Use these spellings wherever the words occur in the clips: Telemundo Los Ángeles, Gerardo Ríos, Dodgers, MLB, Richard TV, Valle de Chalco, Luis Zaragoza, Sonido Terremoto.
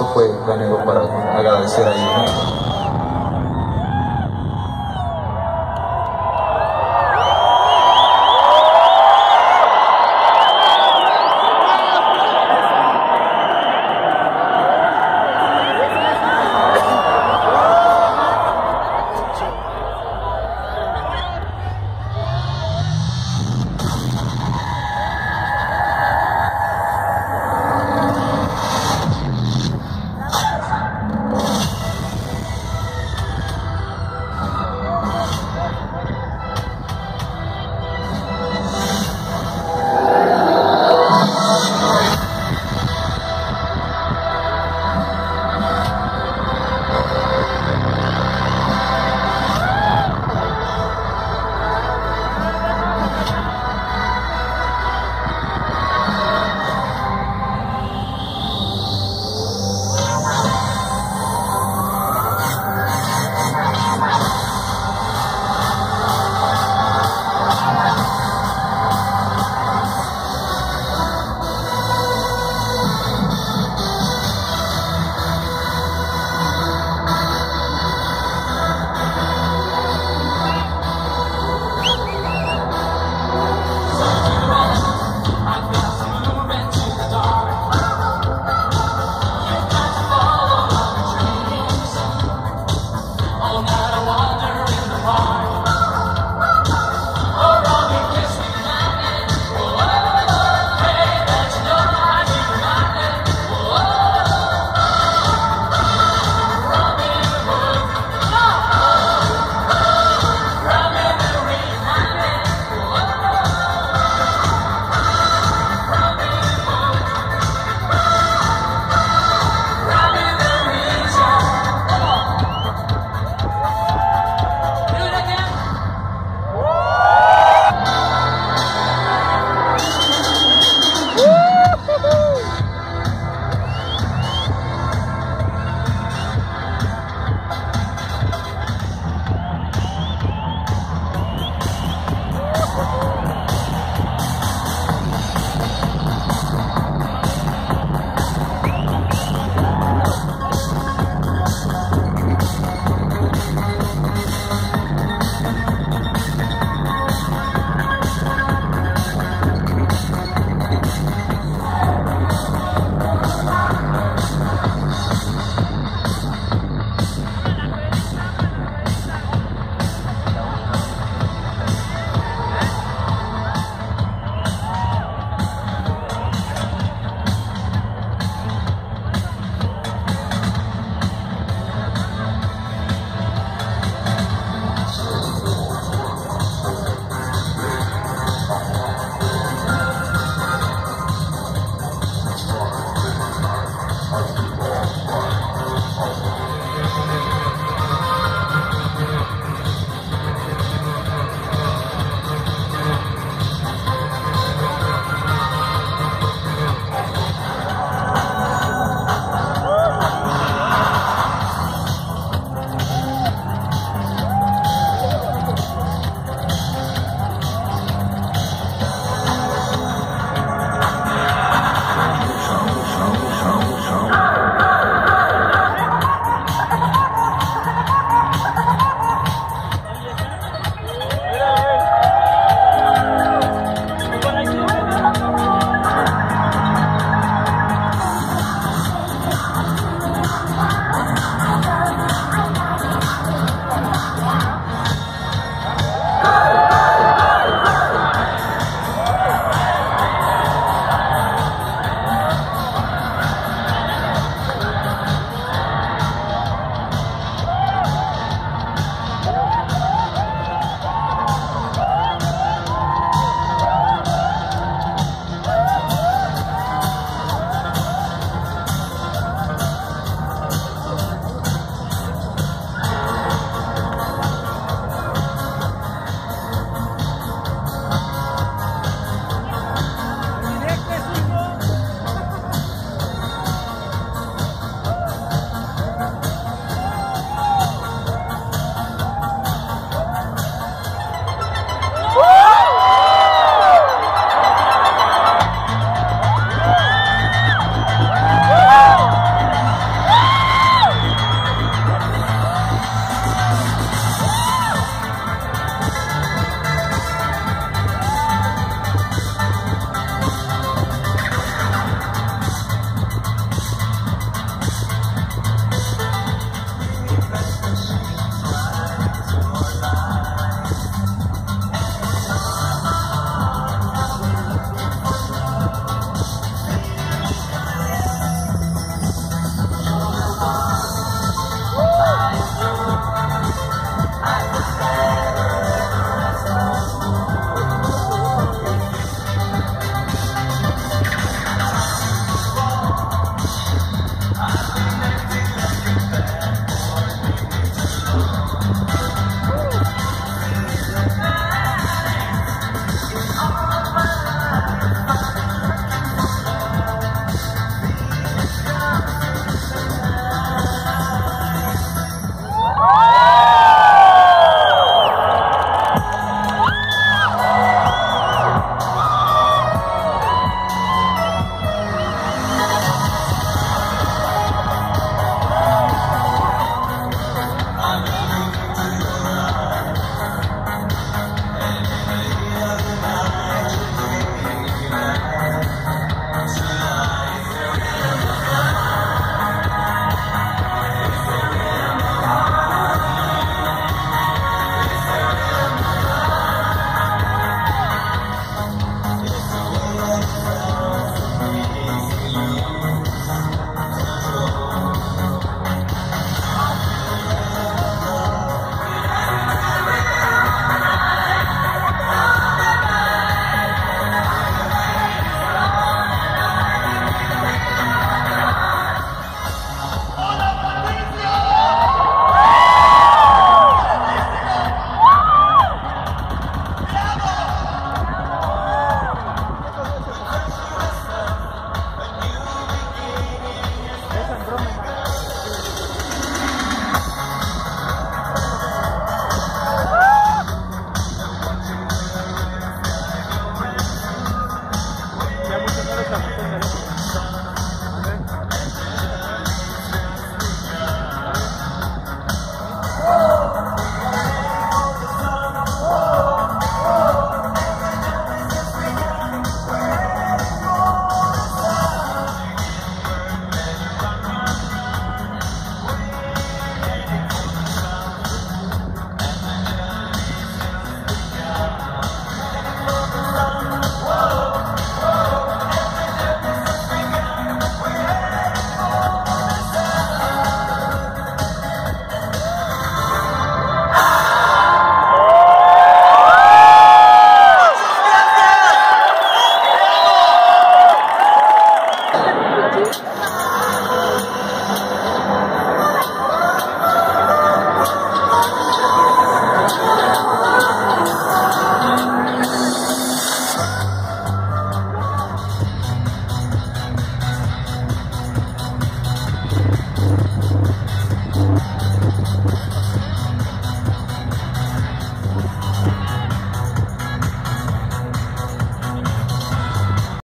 esto fue lo único para agradecer a ellos, ¿no?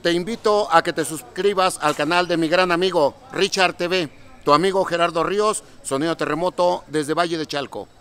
Te invito a que te suscribas al canal de mi gran amigo Richard TV, tu amigo Gerardo Ríos, Sonido Terremoto desde Valle de Chalco.